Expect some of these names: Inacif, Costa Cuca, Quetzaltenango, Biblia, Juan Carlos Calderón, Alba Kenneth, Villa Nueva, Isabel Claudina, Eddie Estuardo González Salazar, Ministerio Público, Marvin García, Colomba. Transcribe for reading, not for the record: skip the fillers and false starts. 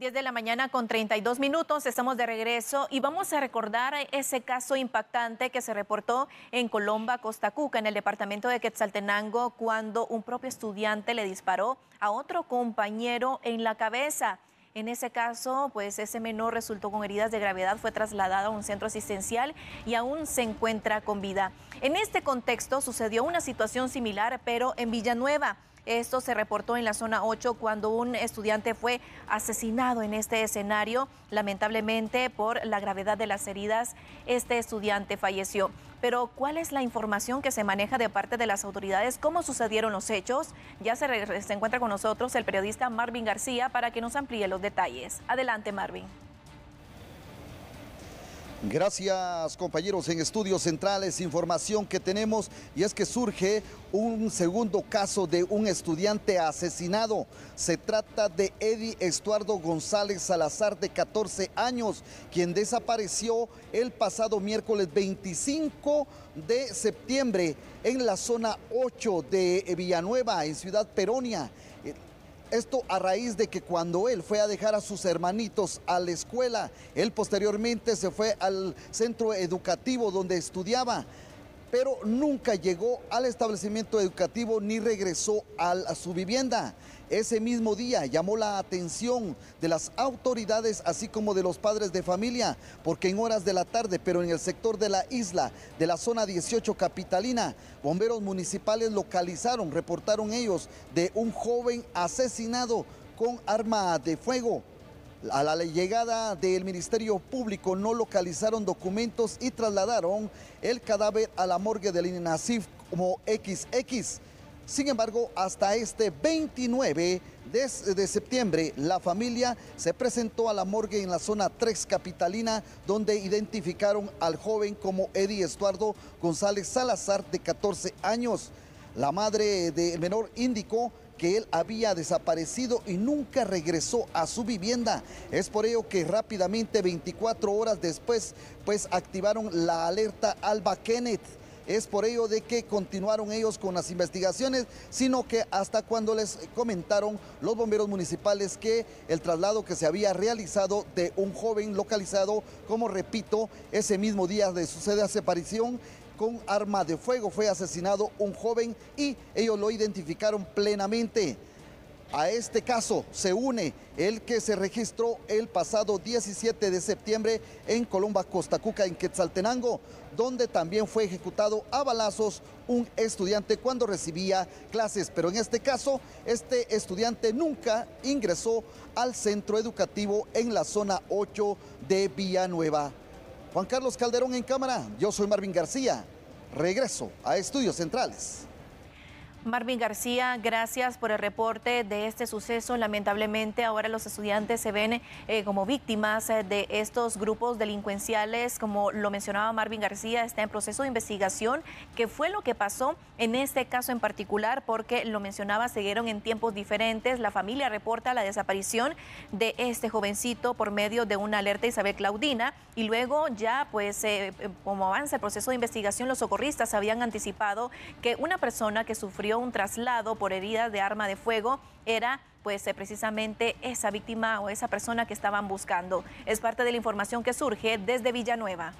10 de la mañana con 32 minutos, estamos de regreso y vamos a recordar ese caso impactante que se reportó en Colomba, Costa Cuca, en el departamento de Quetzaltenango, cuando un propio estudiante le disparó a otro compañero en la cabeza. En ese caso, pues ese menor resultó con heridas de gravedad, fue trasladado a un centro asistencial y aún se encuentra con vida. En este contexto sucedió una situación similar, pero en Villa Nueva. Esto se reportó en la zona 8 cuando un estudiante fue asesinado en este escenario. Lamentablemente, por la gravedad de las heridas, este estudiante falleció. Pero, ¿cuál es la información que se maneja de parte de las autoridades? ¿Cómo sucedieron los hechos? Ya se encuentra con nosotros el periodista Marvin García para que nos amplíe los detalles. Adelante, Marvin. Gracias, compañeros en Estudios Centrales. Información que tenemos y es que surge un segundo caso de un estudiante asesinado. Se trata de Eddie Estuardo González Salazar, de 14 años, quien desapareció el pasado miércoles 25 de septiembre en la zona 8 de Villanueva, en Ciudad Peronia. Esto a raíz de que cuando él fue a dejar a sus hermanitos a la escuela, él posteriormente se fue al centro educativo donde estudiaba, pero nunca llegó al establecimiento educativo ni regresó a su vivienda. Ese mismo día llamó la atención de las autoridades, así como de los padres de familia, porque en horas de la tarde, pero en el sector de la isla, de la zona 18 capitalina, bomberos municipales localizaron, reportaron ellos, de un joven asesinado con arma de fuego. A la llegada del Ministerio Público no localizaron documentos y trasladaron el cadáver a la morgue del Inacif como XX. Sin embargo, hasta este 29 de septiembre, la familia se presentó a la morgue en la zona 3 capitalina, donde identificaron al joven como Eddie Estuardo González Salazar, de 14 años. La madre del menor indicó que él había desaparecido y nunca regresó a su vivienda. Es por ello que rápidamente, 24 horas después, pues activaron la alerta Alba Kenneth. Es por ello de que continuaron ellos con las investigaciones, sino que hasta cuando les comentaron los bomberos municipales que el traslado que se había realizado de un joven localizado, como repito, ese mismo día de su desaparición, con arma de fuego fue asesinado un joven y ellos lo identificaron plenamente. A este caso se une el que se registró el pasado 17 de septiembre en Colomba, Costa Cuca, en Quetzaltenango, donde también fue ejecutado a balazos un estudiante cuando recibía clases. Pero en este caso, este estudiante nunca ingresó al centro educativo en la zona 8 de Villanueva. Juan Carlos Calderón en cámara, yo soy Marvin García, regreso a Estudios Centrales. Marvin García, gracias por el reporte de este suceso. Lamentablemente ahora los estudiantes se ven como víctimas de estos grupos delincuenciales. Como lo mencionaba Marvin García, está en proceso de investigación. ¿Qué fue lo que pasó en este caso en particular? Porque lo mencionaba, se dieron en tiempos diferentes. La familia reporta la desaparición de este jovencito por medio de una alerta Isabel Claudina. Y luego ya, pues, como avanza el proceso de investigación, los socorristas habían anticipado que una persona que sufrió un traslado por heridas de arma de fuego era, pues, precisamente esa víctima o esa persona que estaban buscando. Es parte de la información que surge desde Villanueva.